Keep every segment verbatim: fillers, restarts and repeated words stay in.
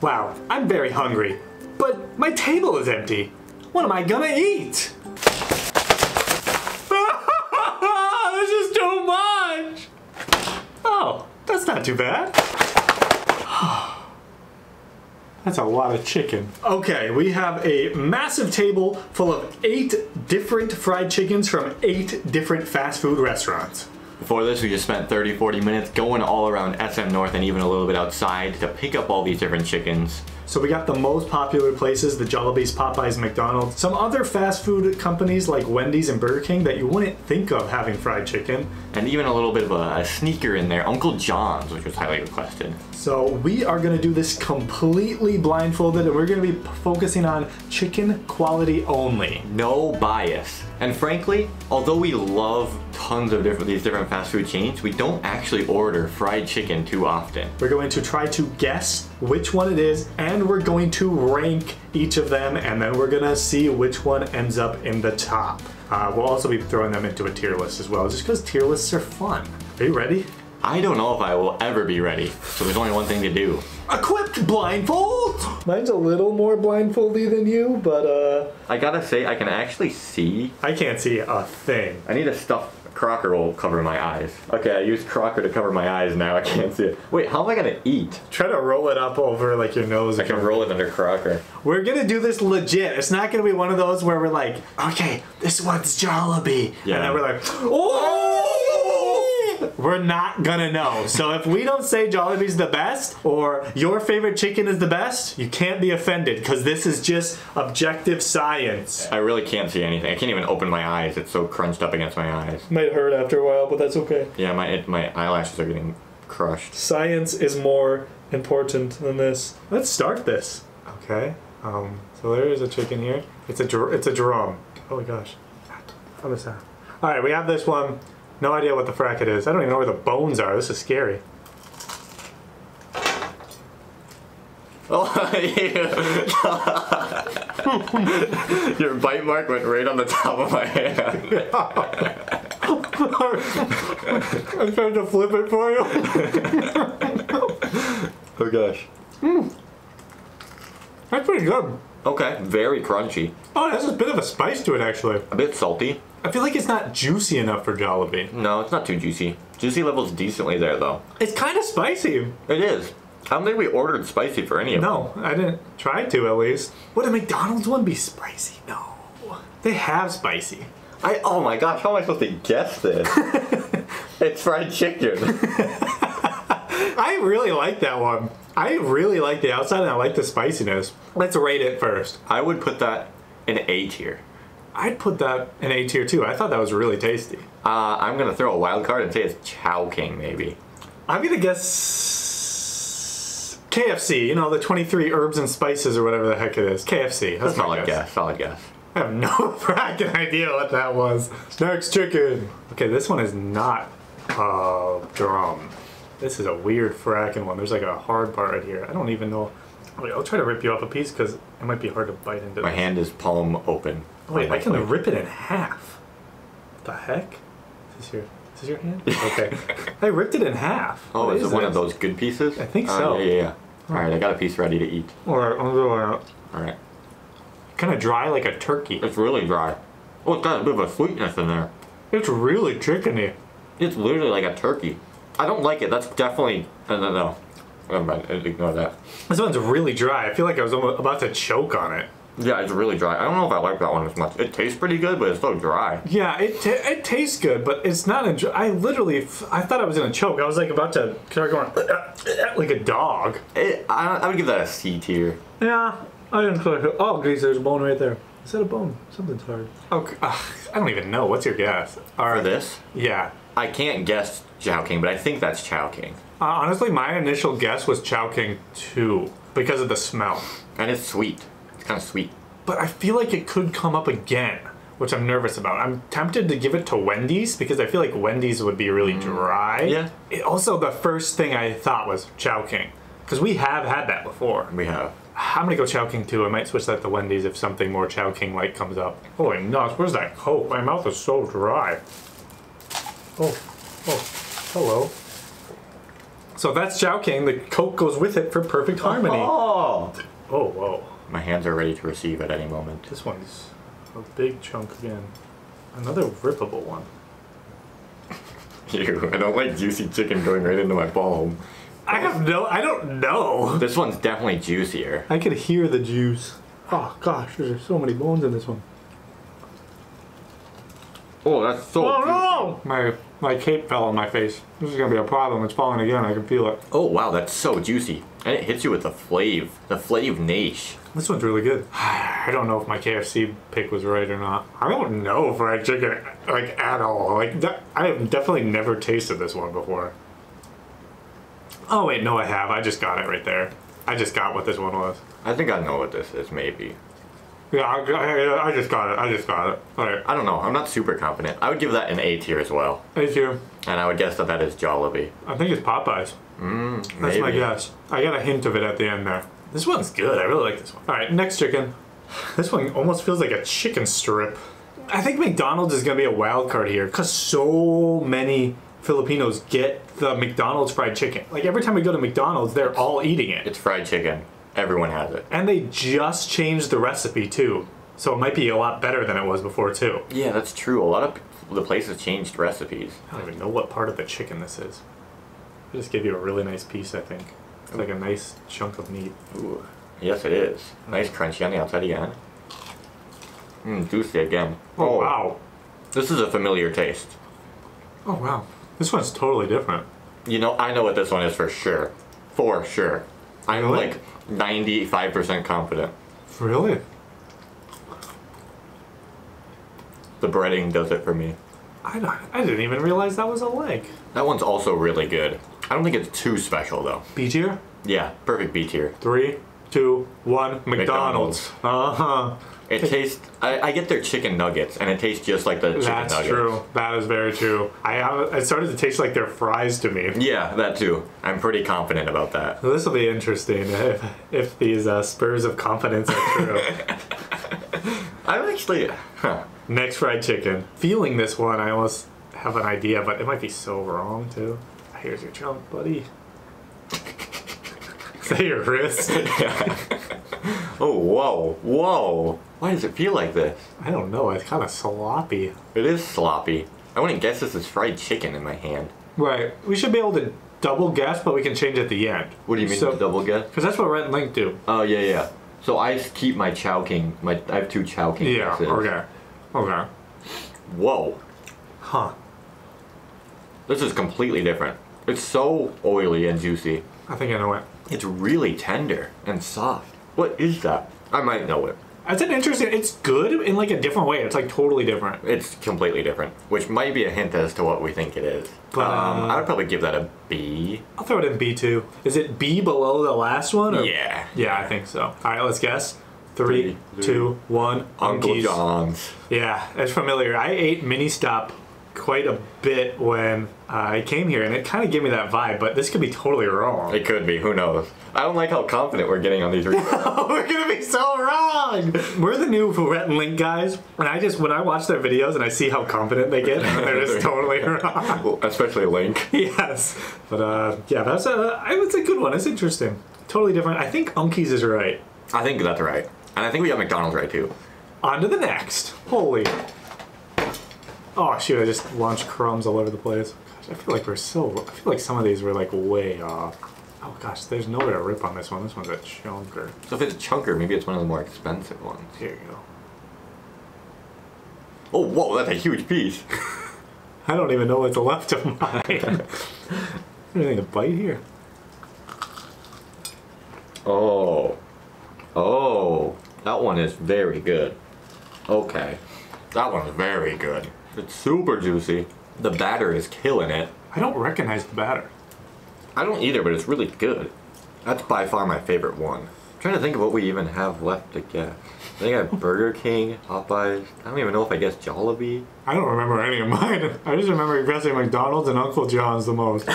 Wow, I'm very hungry, but my table is empty. What am I gonna eat? This is too much! Oh, that's not too bad. That's a lot of chicken. Okay, we have a massive table full of eight different fried chickens from eight different fast food restaurants. Before this, we just spent thirty, forty minutes going all around S M North and even a little bit outside to pick up all these different chickens. So we got the most popular places, the Jollibees, Popeyes, McDonald's, some other fast food companies like Wendy's and Burger King that you wouldn't think of having fried chicken. And even a little bit of a, a sneaker in there, Uncle John's, which was highly requested. So we are gonna do this completely blindfolded and we're gonna be focusing on chicken quality only. No bias. And frankly, although we love tons of different these different fast food chains, we don't actually order fried chicken too often. We're going to try to guess which one it is, and we're going to rank each of them, and then we're gonna see which one ends up in the top. Uh, we'll also be throwing them into a tier list as well, just because tier lists are fun. Are you ready? I don't know if I will ever be ready, so there's only one thing to do. Equipped blindfold! Mine's a little more blindfoldy than you, but uh... I gotta say, I can actually see. I can't see a thing. I need a stuffed Crocker will cover my eyes. Okay, I used Crocker to cover my eyes now, I can't see it. Wait, how am I gonna eat? Try to roll it up over like your nose. I can roll it under Crocker. We're gonna do this legit. It's not gonna be one of those where we're like, okay, this one's Jollibee. Yeah. And then we're like, oh! We're not gonna know. So if we don't say Jollibee's the best or your favorite chicken is the best, you can't be offended because this is just objective science. I really can't see anything. I can't even open my eyes. It's so crunched up against my eyes. Might hurt after a while, but that's okay. Yeah, my, it, my eyelashes are getting crushed. Science is more important than this. Let's start this. Okay. Um, so there is a chicken here. It's a, dr it's a drum. Oh my gosh. What was that? All right, we have this one. No idea what the frack it is. I don't even know where the bones are. This is scary. Oh, yeah. Your bite mark went right on the top of my hand. I'm trying to flip it for you. Oh gosh. Mm. That's pretty good. Okay, very crunchy. Oh, it has a bit of a spice to it actually. A bit salty. I feel like it's not juicy enough for Jollibee. No, it's not too juicy. Juicy level's decently there, though. It's kind of spicy. It is. I don't think we ordered spicy for any of no, them. No, I didn't. Try to, at least. Would a McDonald's one be spicy? No. They have spicy. I. Oh my gosh, how am I supposed to guess this? It's fried chicken. I really like that one. I really like the outside and I like the spiciness. Let's rate it first. I would put that in A tier. I'd put that in A tier too. I thought that was really tasty. Uh, I'm gonna throw a wild card and say it's Chowking maybe. I'm gonna guess K F C, you know, the twenty-three herbs and spices or whatever the heck it is. K F C, that's, that's my guess. Solid guess. I have no fracking idea what that was. Next chicken. Okay, this one is not uh, drum. This is a weird fracking one. There's like a hard part right here. I don't even know. Wait, I'll try to rip you off a piece because it might be hard to bite into. My this. hand is palm open. Wait, I can plate. rip it in half. What the heck? Is this your, is this your hand? Okay. I ripped it in half. Oh, what is, is it one of those good pieces? I think uh, so. Yeah, yeah, yeah. Oh. All right, I got a piece ready to eat. All right, I'll go out. All right. Kind of dry like a turkey. It's really dry. Oh, it's got a bit of a sweetness in there. It's really chickeny. It's literally like a turkey. I don't like it. That's definitely, no, no, no. Never mind, ignore that. This one's really dry. I feel like I was almost about to choke on it. Yeah, it's really dry. I don't know if I like that one as much. It tastes pretty good, but it's so dry. Yeah, it t it tastes good, but it's not a. I literally, f I thought I was gonna choke. I was like about to start going like a dog. It, I, I would give that a C tier. Yeah, I didn't. Oh, geez, there's a bone right there. Is that a bone? Something's hard. Okay, uh, I don't even know. What's your guess? All right. For this? Yeah. I can't guess Chowking, but I think that's Chowking. Uh, honestly, my initial guess was Chowking too, because of the smell. And it's sweet. Kind of sweet. But I feel like it could come up again, which I'm nervous about. I'm tempted to give it to Wendy's because I feel like Wendy's would be really mm. dry. Yeah. It, also, the first thing I thought was Chowking because we have had that before. We have. I'm gonna go Chowking too. I might switch that to Wendy's if something more Chowking like comes up. Holy nuts, where's that Coke? My mouth is so dry. Oh, oh, hello. So if that's Chowking, the Coke goes with it for perfect harmony. Oh, oh, whoa. My hands are ready to receive at any moment. This one's a big chunk again. Another rippable one. Ew, I don't like juicy chicken going right into my palm. I have no, I don't know. This one's definitely juicier. I could hear the juice. Oh gosh, there's so many bones in this one. Oh, that's so oh, no! My my cape fell on my face. This is gonna be a problem. It's falling again. I can feel it. Oh wow, that's so juicy, and it hits you with the flav, the flav niche. This one's really good. I don't know if my K F C pick was right or not. I don't know fried chicken like at all. Like I have definitely never tasted this one before. Oh wait, no, I have. I just got it right there. I just got what this one was. I think I know what this is, maybe. Yeah, I, I just got it. I just got it. All right. I don't know. I'm not super confident. I would give that an A tier as well. A tier. And I would guess that that is Jollibee. I think it's Popeyes. Mm, That's maybe. my guess. I got a hint of it at the end there. This one's good. I really like this one. All right, next chicken. This one almost feels like a chicken strip. I think McDonald's is going to be a wild card here because so many Filipinos get the McDonald's fried chicken. Like every time we go to McDonald's, they're all eating it. It's fried chicken. Everyone has it. And they just changed the recipe too. So it might be a lot better than it was before too. Yeah, that's true. A lot of the places changed recipes. I don't even know what part of the chicken this is. I just gave you a really nice piece, I think. It's Ooh. like a nice chunk of meat. Ooh. Yes, it is. Nice crunchy on the outside again. Mmm, juicy again. Oh, oh, wow. This is a familiar taste. Oh, wow. This one's totally different. You know, I know what this one is for sure. For sure. I'm really? like ninety-five percent confident. Really? The breading does it for me. I, don't, I didn't even realize that was a leg. That one's also really good. I don't think it's too special though. B tier? Yeah, perfect B tier. Three, two, one, McDonald's. McDonald's. Uh-huh. It tastes, I, I get their chicken nuggets, and it tastes just like the chicken That's nuggets. That's true. That is very true. I have, it started to taste like their fries to me. Yeah, that too. I'm pretty confident about that. Well, this will be interesting if, if these uh, spurs of confidence are true. I'm actually... Huh. Next fried chicken. Feeling this one, I almost have an idea, but it might be so wrong, too. Here's your chunk, buddy. Is that your wrist? Yeah. Oh, whoa, whoa. Why does it feel like this? I don't know. It's kind of sloppy. It is sloppy. I wouldn't guess this is fried chicken in my hand. Right. We should be able to double guess, but we can change at the end. What do you mean so, double guess? Because that's what Rhett and Link do. Oh, yeah, yeah. So I keep my Chowking. My, I have two Chowking Yeah, guesses. okay. Okay. Whoa. Huh. This is completely different. It's so oily and juicy. I think I know it. It's really tender and soft. What is that? I might know it. That's an interesting, it's good in like a different way. It's like totally different. It's completely different, which might be a hint as to what we think it is. But, um, I would probably give that a B. I'll throw it in B too. Is it B below the last one? Or? Yeah. Yeah, I think so. All right, let's guess. Three, Three two, one. Uncle monkeys. John's. Yeah, it's familiar. I ate Mini Stop quite a bit when I came here, and it kind of gave me that vibe, but this could be totally wrong. It could be, who knows. I don't like how confident we're getting on these reviews. We're gonna be so wrong! We're the new Rhett and Link guys, and I just, when I watch their videos and I see how confident they get, they're just totally wrong. Well, especially Link. Yes. But uh, yeah, that's a, it's a good one. It's interesting. Totally different. I think Unkies is right. I think that's right. And I think we got McDonald's right too. On to the next. Holy. Oh shoot, I just launched crumbs all over the place. Gosh, I feel like we're so, I feel like some of these were like way off. Oh gosh, there's nowhere to rip on this one. This one's a chunker. So if it's a chunker, maybe it's one of the more expensive ones. Here you go. Oh, whoa, that's a huge piece. I don't even know what's left of mine. Anything to bite here? Oh. Oh. That one is very good. Okay. That one's very good. It's super juicy. The batter is killing it. I don't recognize the batter. I don't either, but it's really good. That's by far my favorite one. I'm trying to think of what we even have left to guess. I think I have Burger King, Popeyes. I don't even know if I guessed Jollibee. I don't remember any of mine. I just remember guessing McDonald's and Uncle John's the most.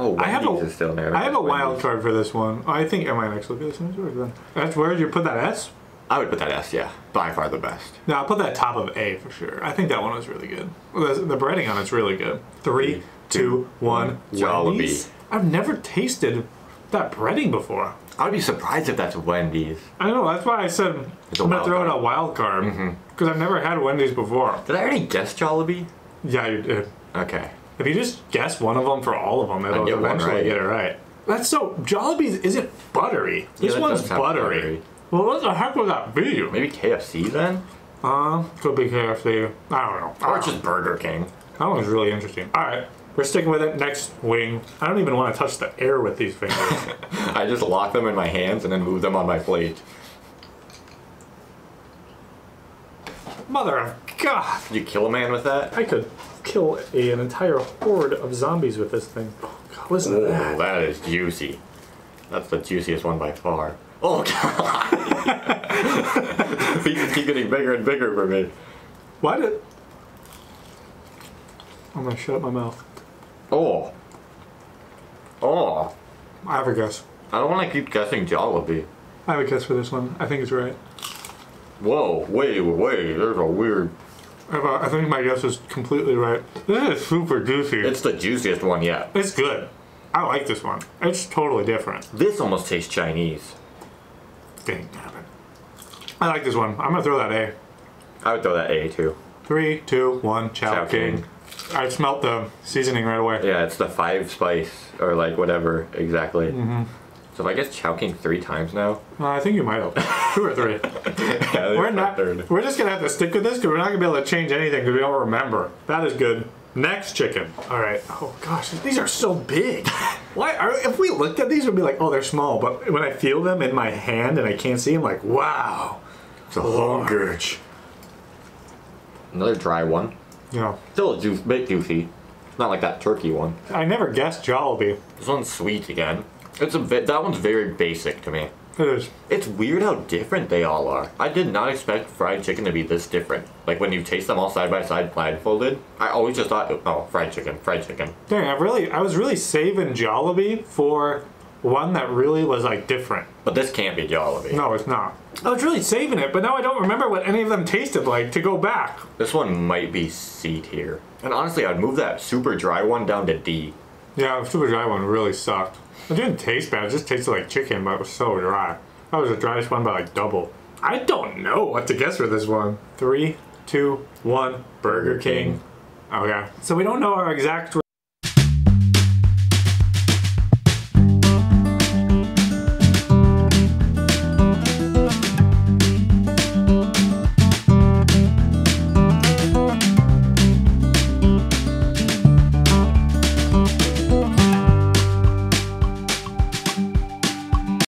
Oh, Wendy's I have a, is still there. I, I have a Wendy's. wild card for this one. I think I might actually be this one then. That's where you put that S? I would put that S, yeah. By far the best. No, I'll put that top of A for sure. I think that one was really good. The, the breading on it's really good. Three, two, one. Jollibee. I've never tasted that breading before. I'd be surprised if that's Wendy's. I know, that's why I said it's I'm going to throw in a wild card. Because mm-hmm. I've never had Wendy's before. Did I already guess Jollibee? Yeah, you did. Okay. If you just guess one of them for all of them, it'll get eventually right. get it right. That's so... Jollibee's isn't buttery. This yeah, one's buttery. buttery. Well, what the heck would that be? Maybe K F C then? Uh, could be K F C. I don't know. Or don't just know. Burger King. That one's really interesting. All right. We're sticking with it. Next wing. I don't even want to touch the air with these fingers. I just lock them in my hands and then move them on my plate. Mother of God! You kill a man with that? I could kill a, an entire horde of zombies with this thing. Oh, God, listen Ooh, to that. That is juicy. That's the juiciest one by far. Oh, God! These keep getting bigger and bigger for me. Why did... I'm gonna shut up my mouth. Oh. Oh. I have a guess. I don't want to keep guessing Jollibee. I have a guess for this one. I think it's right. Whoa, way, way. There's a weird... I think my guess is completely right. This is super juicy. It's the juiciest one yet. It's good. I like this one. It's totally different. This almost tastes Chinese. Dang, damn it. I like this one. I'm gonna throw that A. I would throw that A too. Three, two, one, Chowking. I smelt the seasoning right away. Yeah, it's the five spice, or like whatever, exactly. Mm-hmm. So if I guess Chowking three times now? Uh, I think you might have. Two or three. Yeah, we're, not, we're just going to have to stick with this because we're not going to be able to change anything because we don't remember. That is good. Next chicken. All right. Oh, gosh. These are so big. Why are, if we looked at these, we'd be like, oh, they're small. But when I feel them in my hand and I can't see them, like, wow. It's a large. Another dry one. Yeah. Still a ju bit juicy. It's not like that turkey one. I never guessed Jollibee. This one's sweet again. It's a bit, that one's very basic to me. It is. It's weird how different they all are. I did not expect fried chicken to be this different. Like when you taste them all side by side blindfolded, I always just thought, oh, fried chicken, fried chicken. Dang, I really, I was really saving Jollibee for one that really was like different. But this can't be Jollibee. No, it's not. I was really saving it, but now I don't remember what any of them tasted like to go back. This one might be C tier. And honestly, I'd move that super dry one down to D. Yeah, the super dry one really sucked. It didn't taste bad, it just tasted like chicken, but it was so dry. That was the driest one by like double. I don't know what to guess for this one. Three, two, one, Burger King. Okay. So we don't know our exact